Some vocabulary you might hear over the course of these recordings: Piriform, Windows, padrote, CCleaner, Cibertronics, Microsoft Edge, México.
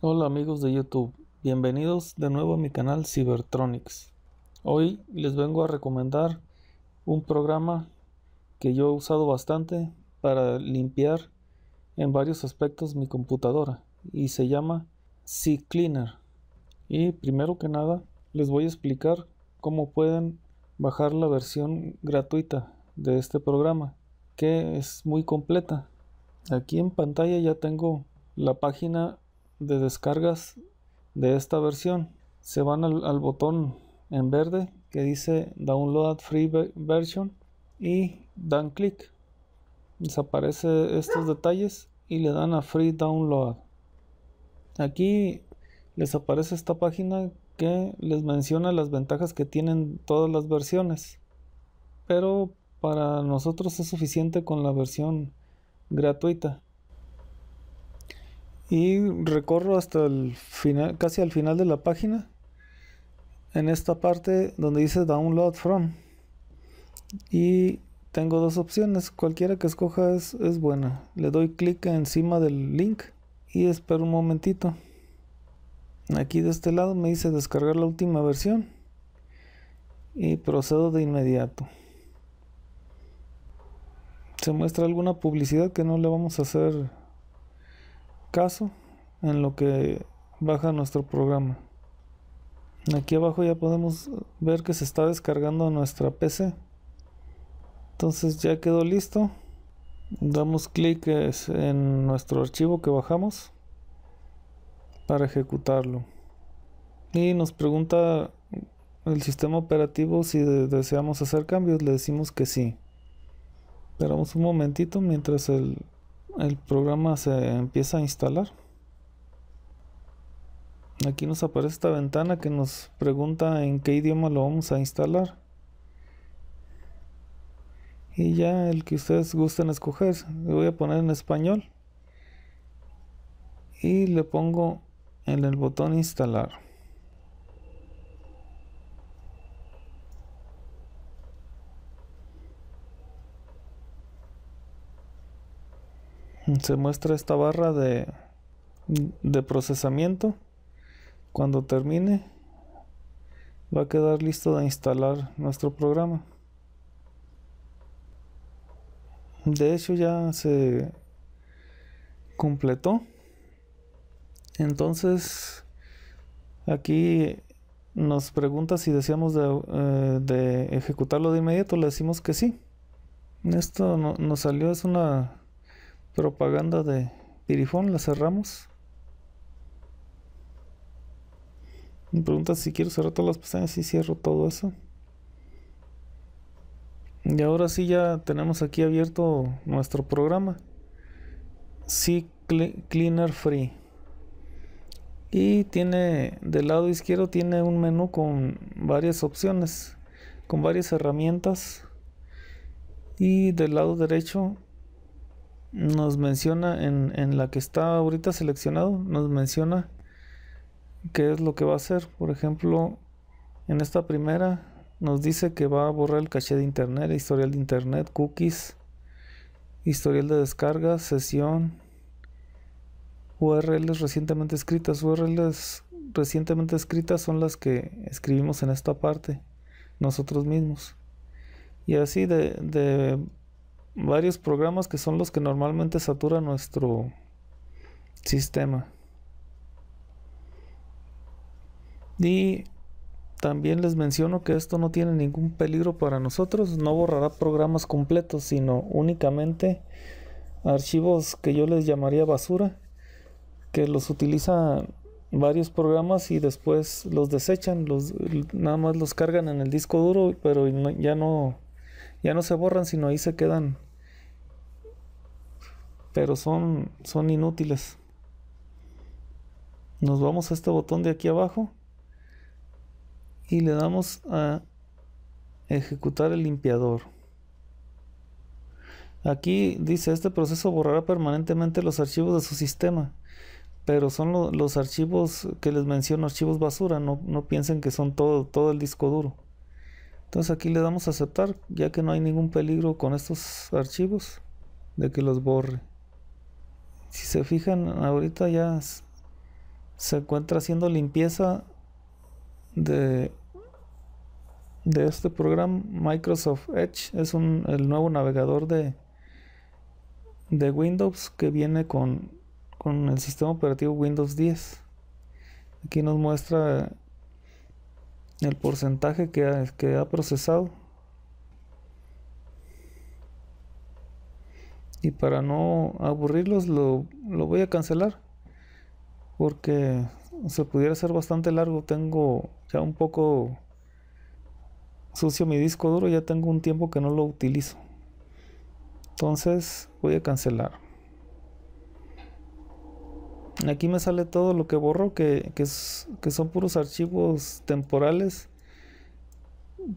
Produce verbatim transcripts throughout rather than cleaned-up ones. Hola amigos de YouTube, bienvenidos de nuevo a mi canal Cibertronics. Hoy les vengo a recomendar un programa que yo he usado bastante para limpiar en varios aspectos mi computadora y se llama CCleaner. Y primero que nada les voy a explicar cómo pueden bajar la versión gratuita de este programa, que es muy completa. Aquí en pantalla ya tengo la página de descargas de esta versión. Se van al, al botón en verde que dice Download Free Version y dan clic. Desaparecen estos detalles y le dan a Free Download. Aquí les aparece esta página que les menciona las ventajas que tienen todas las versiones, pero para nosotros es suficiente con la versión gratuita. Y recorro hasta el final, casi al final de la página, en esta parte donde dice Download From, y tengo dos opciones, cualquiera que escoja es, es buena. Le doy clic encima del link y espero un momentito. Aquí de este lado me dice descargar la última versión y procedo de inmediato. Se muestra alguna publicidad que no le vamos a hacer caso en lo que baja nuestro programa. Aquí abajo ya podemos ver que se está descargando nuestra P C. Entonces ya quedó listo. Damos clic en nuestro archivo que bajamos para ejecutarlo y nos pregunta el sistema operativo si deseamos hacer cambios. Le decimos que sí. Esperamos un momentito mientras el El programa se empieza a instalar. Aquí nos aparece esta ventana que nos pregunta en qué idioma lo vamos a instalar. Y ya el que ustedes gusten escoger. Le voy a poner en español. Y le pongo en el botón instalar. Se muestra esta barra de, de procesamiento. Cuando termine va a quedar listo de instalar nuestro programa. De hecho ya se completó. Entonces aquí nos pregunta si deseamos de, eh, de ejecutarlo de inmediato. Le decimos que sí. Esto no, nos salió, es una propaganda de Piriform. La cerramos. Me pregunta si quiero cerrar todas las pestañas y cierro todo eso. Y ahora sí ya tenemos aquí abierto nuestro programa CCleaner Free, y tiene del lado izquierdo tiene un menú con varias opciones, con varias herramientas, y del lado derecho nos menciona en, en la que está ahorita seleccionado, nos menciona qué es lo que va a hacer. Por ejemplo, en esta primera nos dice que va a borrar el caché de internet, historial de internet, cookies, historial de descargas, sesión, U R Ls recientemente escritas. U R Ls recientemente escritas son las que escribimos en esta parte nosotros mismos, y así de, de varios programas que son los que normalmente saturan nuestro sistema. Y también les menciono que esto no tiene ningún peligro para nosotros, no borrará programas completos, sino únicamente archivos que yo les llamaría basura, que los utilizan varios programas y después los desechan, los, nada más los cargan en el disco duro, pero ya no, ya no se borran, sino ahí se quedan, pero son, son inútiles. Nos vamos a este botón de aquí abajo y le damos a ejecutar el limpiador. Aquí dice este proceso borrará permanentemente los archivos de su sistema, pero son lo, los archivos que les menciono, archivos basura. No, no piensen que son todo, todo el disco duro. Entonces aquí le damos a aceptar, ya que no hay ningún peligro con estos archivos de que los borre. Si se fijan ahorita ya se encuentra haciendo limpieza de, de este programa. Microsoft Edge es un, el nuevo navegador de, de Windows que viene con, con el sistema operativo Windows diez. Aquí nos muestra el porcentaje que ha, que ha procesado. Y para no aburrirlos lo, lo voy a cancelar, porque se pudiera hacer bastante largo. Tengo ya un poco sucio mi disco duro, ya tengo un tiempo que no lo utilizo. Entonces voy a cancelar. Aquí me sale todo lo que borro, que, que, que son puros archivos temporales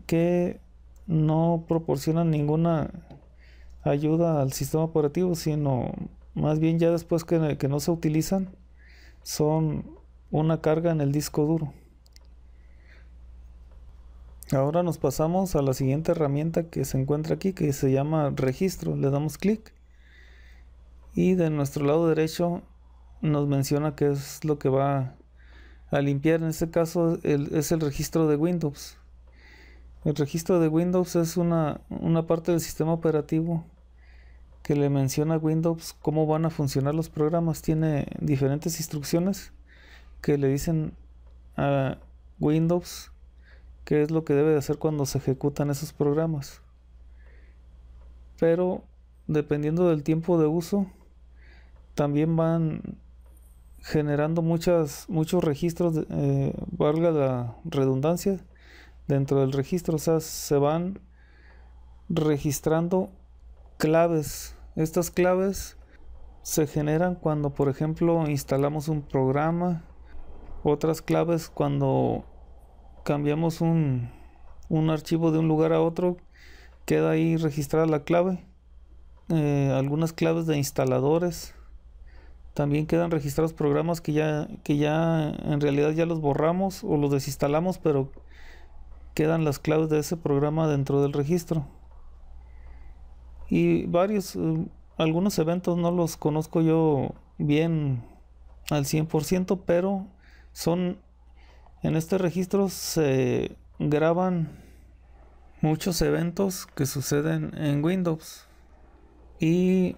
que no proporcionan ninguna ayuda al sistema operativo, sino más bien ya después que, que no se utilizan, son una carga en el disco duro. Ahora nos pasamos a la siguiente herramienta que se encuentra aquí, que se llama registro. Le damos clic y de nuestro lado derecho nos menciona qué es lo que va a limpiar. En este caso el, es el registro de Windows. El registro de Windows es una, una parte del sistema operativo que le menciona a Windows cómo van a funcionar los programas. Tiene diferentes instrucciones que le dicen a Windows qué es lo que debe de hacer cuando se ejecutan esos programas, pero dependiendo del tiempo de uso también van generando muchas, muchos registros, de, eh, valga la redundancia, dentro del registro. O sea, se van registrando claves. Estas claves se generan cuando, por ejemplo, instalamos un programa, otras claves cuando cambiamos un, un archivo de un lugar a otro, queda ahí registrada la clave. Eh, algunas claves de instaladores, también quedan registrados programas que ya, que ya en realidad ya los borramos o los desinstalamos, pero quedan las claves de ese programa dentro del registro. Y varios, eh, algunos eventos no los conozco yo bien al cien por ciento, pero son, en este registro se graban muchos eventos que suceden en Windows y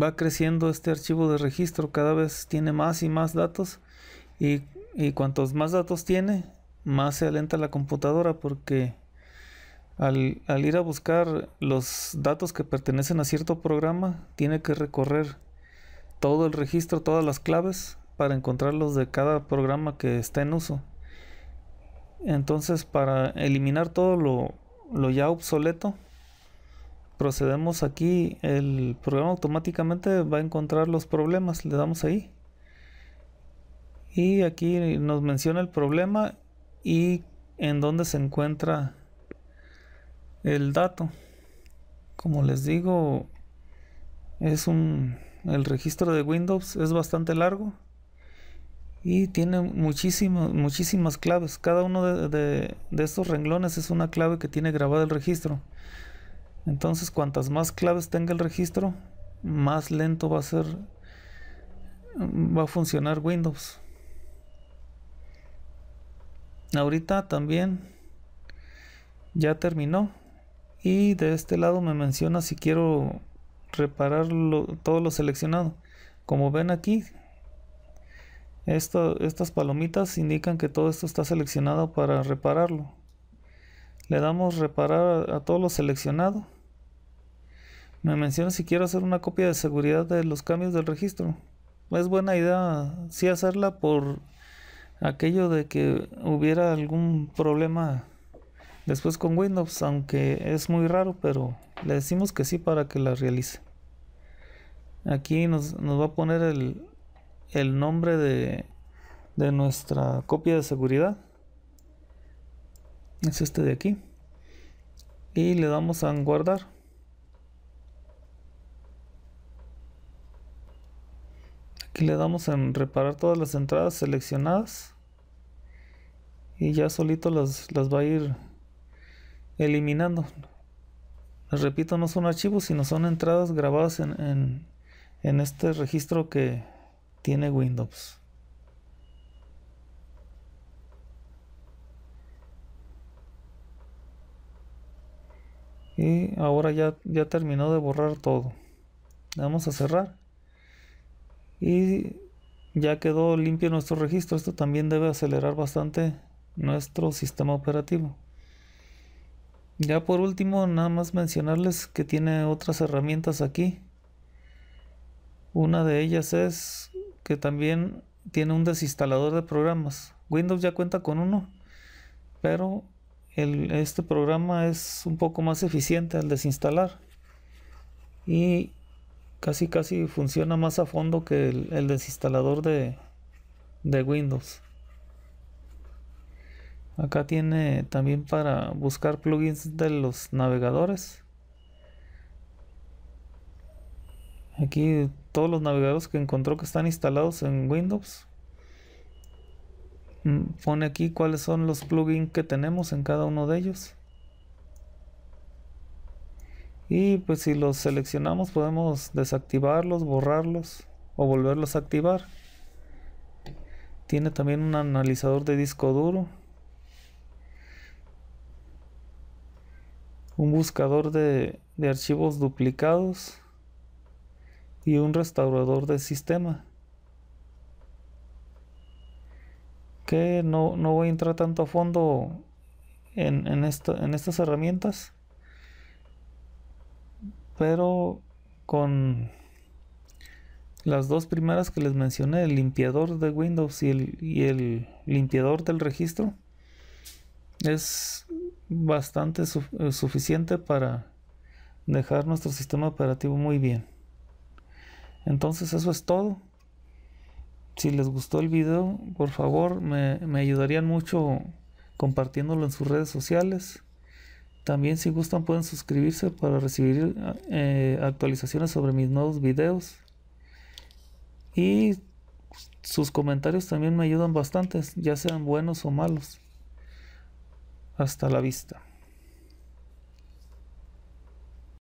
va creciendo este archivo de registro. Cada vez tiene más y más datos, y, y cuantos más datos tiene, más se alenta la computadora, porque Al, al ir a buscar los datos que pertenecen a cierto programa, tiene que recorrer todo el registro, todas las claves, para encontrarlos de cada programa que está en uso. Entonces, para eliminar todo lo, lo ya obsoleto, procedemos aquí. El programa automáticamente va a encontrar los problemas. Le damos ahí y aquí nos menciona el problema y en dónde se encuentra el dato. Como les digo, es un el registro de Windows es bastante largo y tiene muchísimas muchísimas claves. Cada uno de, de, de estos renglones es una clave que tiene grabada el registro. Entonces, cuantas más claves tenga el registro, más lento va a ser va a funcionar Windows. Ahorita también ya terminó. Y de este lado me menciona si quiero reparar lo, todo lo seleccionado. Como ven aquí, esto, estas palomitas indican que todo esto está seleccionado para repararlo. Le damos reparar a, a todo lo seleccionado. Me menciona si quiero hacer una copia de seguridad de los cambios del registro. Es buena idea sí hacerla, por aquello de que hubiera algún problema después con Windows, aunque es muy raro, pero le decimos que sí para que la realice. Aquí nos, nos va a poner el, el nombre de, de nuestra copia de seguridad. Es este de aquí. Y le damos a guardar. Aquí le damos en reparar todas las entradas seleccionadas. Y ya solito las, las va a ir eliminando. Les repito, no son archivos, sino son entradas grabadas en, en, en este registro que tiene Windows. Y ahora ya, ya terminó de borrar todo. Le vamos a cerrar. Y ya quedó limpio nuestro registro. Esto también debe acelerar bastante nuestro sistema operativo. Ya por último, nada más mencionarles que tiene otras herramientas aquí. Una de ellas es que también tiene un desinstalador de programas. Windows ya cuenta con uno, pero el, este programa es un poco más eficiente al desinstalar y casi casi funciona más a fondo que el, el desinstalador de, de Windows. Acá tiene también para buscar plugins de los navegadores. Aquí todos los navegadores que encontró que están instalados en Windows. Pone aquí cuáles son los plugins que tenemos en cada uno de ellos. Y pues si los seleccionamos podemos desactivarlos, borrarlos o volverlos a activar. Tiene también un analizador de disco duro. Un buscador de, de archivos duplicados. Y un restaurador de sistema. Que no, no voy a entrar tanto a fondo en, en, esta, en estas herramientas. Pero con las dos primeras que les mencioné, el limpiador de Windows y el, y el limpiador del registro, es bastante su, suficiente para dejar nuestro sistema operativo muy bien. Entonces eso es todo. Si les gustó el video, por favor me, me ayudarían mucho compartiéndolo en sus redes sociales. También si gustan pueden suscribirse para recibir eh, actualizaciones sobre mis nuevos videos. Y sus comentarios también me ayudan bastante, ya sean buenos o malos. Hasta la vista.